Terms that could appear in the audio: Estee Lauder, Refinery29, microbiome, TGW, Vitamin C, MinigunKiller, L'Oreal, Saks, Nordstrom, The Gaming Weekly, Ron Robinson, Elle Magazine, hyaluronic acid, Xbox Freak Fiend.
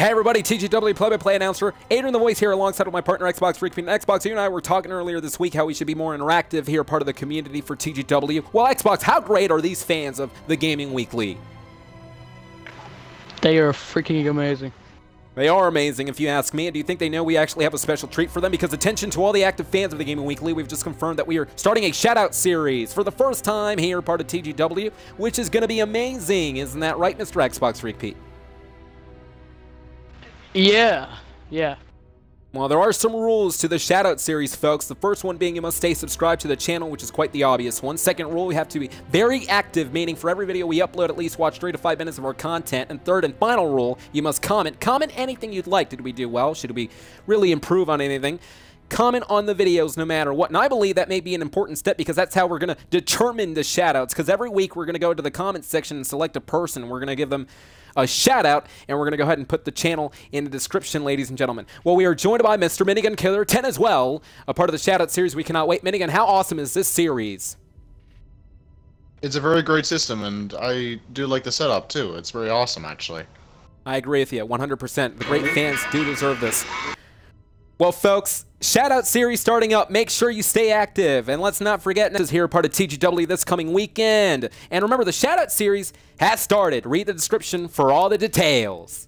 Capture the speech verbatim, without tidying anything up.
Hey everybody, T G W play-by-play announcer, Adrian the Voice here alongside with my partner Xbox Freak Fiend. Xbox, you and I were talking earlier this week how we should be more interactive here, part of the community for T G W. Well, Xbox, how great are these fans of The Gaming Weekly? They are freaking amazing. They are amazing, if you ask me. And do you think they know we actually have a special treat for them? Because attention to all the active fans of The Gaming Weekly, we've just confirmed that we are starting a shout-out series for the first time here, part of T G W, which is going to be amazing. Isn't that right, Mister Xbox Freak Pete? Yeah, yeah. Well, there are some rules to the shoutout series, folks. The first one being you must stay subscribed to the channel, which is quite the obvious one. Second rule, we have to be very active, meaning for every video we upload, at least watch three to five minutes of our content. And third and final rule, you must comment. Comment anything you'd like. Did we do well? Should we really improve on anything? Comment on the videos no matter what. And I believe that may be an important step because that's how we're going to determine the shoutouts. Because every week we're going to go to the comment section and select a person. We're going to give them a shout out, and we're going to go ahead and put the channel in the description, ladies and gentlemen. Well, we are joined by Mister MinigunKiller ten as well, a part of the shout out series. We cannot wait. Minigun, how awesome is this series? It's a very great system, and I do like the setup too. It's very awesome, actually. I agree with you one hundred percent. The great fans do deserve this. Well, folks, shout-out series starting up. Make sure you stay active. And let's not forget, this is here part of T G W this coming weekend. And remember, the shout-out series has started. Read the description for all the details.